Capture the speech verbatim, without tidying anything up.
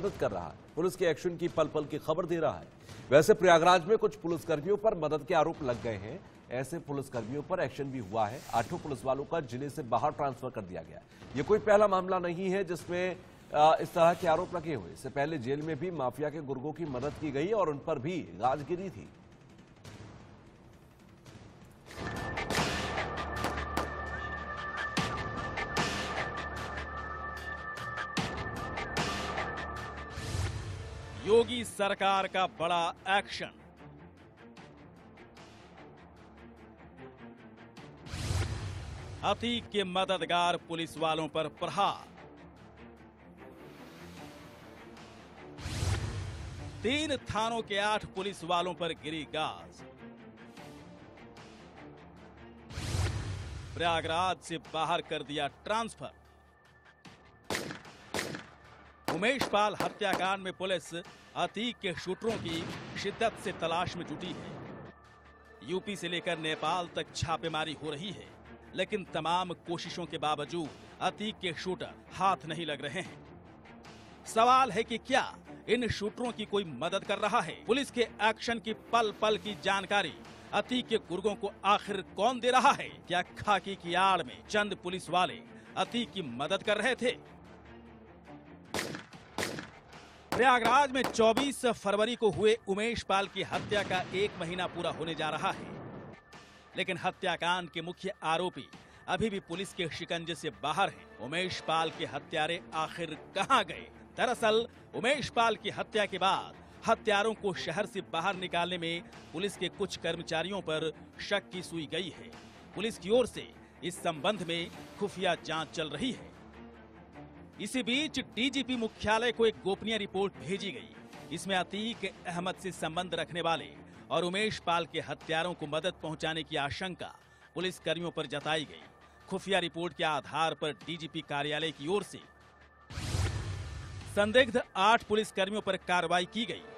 मदद कर रहा है, पुलिस के एक्शन की पल पल की खबर दे रहा है। वैसे प्रयागराज में कुछ पुलिसकर्मियों पर मदद के आरोप लग गए हैं। ऐसे पुलिसकर्मियों पर एक्शन भी हुआ है। आठों पुलिस वालों का जिले से बाहर ट्रांसफर कर दिया गया। ये कोई पहला मामला नहीं है जिसमें इस तरह के आरोप लगे हुए। इससे पहले जेल में भी माफिया के गुर्गों की मदद की गई और उन पर भी गाज गिरी थी। योगी सरकार का बड़ा एक्शन। अतीक के मददगार पुलिस वालों पर प्रहार। तीन थानों के आठ पुलिस वालों पर गिरी गाज। प्रयागराज से बाहर कर दिया ट्रांसफर। उमेश पाल हत्याकांड में पुलिस अतीक के शूटरों की शिद्दत से तलाश में जुटी है। यूपी से लेकर नेपाल तक छापेमारी हो रही है, लेकिन तमाम कोशिशों के बावजूद अतीक के शूटर हाथ नहीं लग रहे हैं। सवाल है कि क्या इन शूटरों की कोई मदद कर रहा है? पुलिस के एक्शन की पल पल की जानकारी अतीक के गुर्गों को आखिर कौन दे रहा है? क्या खाकी की आड़ में चंद पुलिस वाले अतीक की मदद कर रहे थे? प्रयागराज में चौबीस फरवरी को हुए उमेश पाल की हत्या का एक महीना पूरा होने जा रहा है, लेकिन हत्याकांड के मुख्य आरोपी अभी भी पुलिस के शिकंजे से बाहर हैं। उमेश पाल के हत्यारे आखिर कहां गए? दरअसल उमेश पाल की हत्या के बाद हत्यारों को शहर से बाहर निकालने में पुलिस के कुछ कर्मचारियों पर शक की सुई गई है। पुलिस की ओर से इस संबंध में खुफिया जांच चल रही है। इसी बीच डीजीपी मुख्यालय को एक गोपनीय रिपोर्ट भेजी गई। इसमें अतीक अहमद से संबंध रखने वाले और उमेश पाल के हत्यारों को मदद पहुंचाने की आशंका पुलिस कर्मियों पर जताई गई। खुफिया रिपोर्ट के आधार पर डीजीपी कार्यालय की ओर से संदिग्ध आठ पुलिस कर्मियों पर कार्रवाई की गई।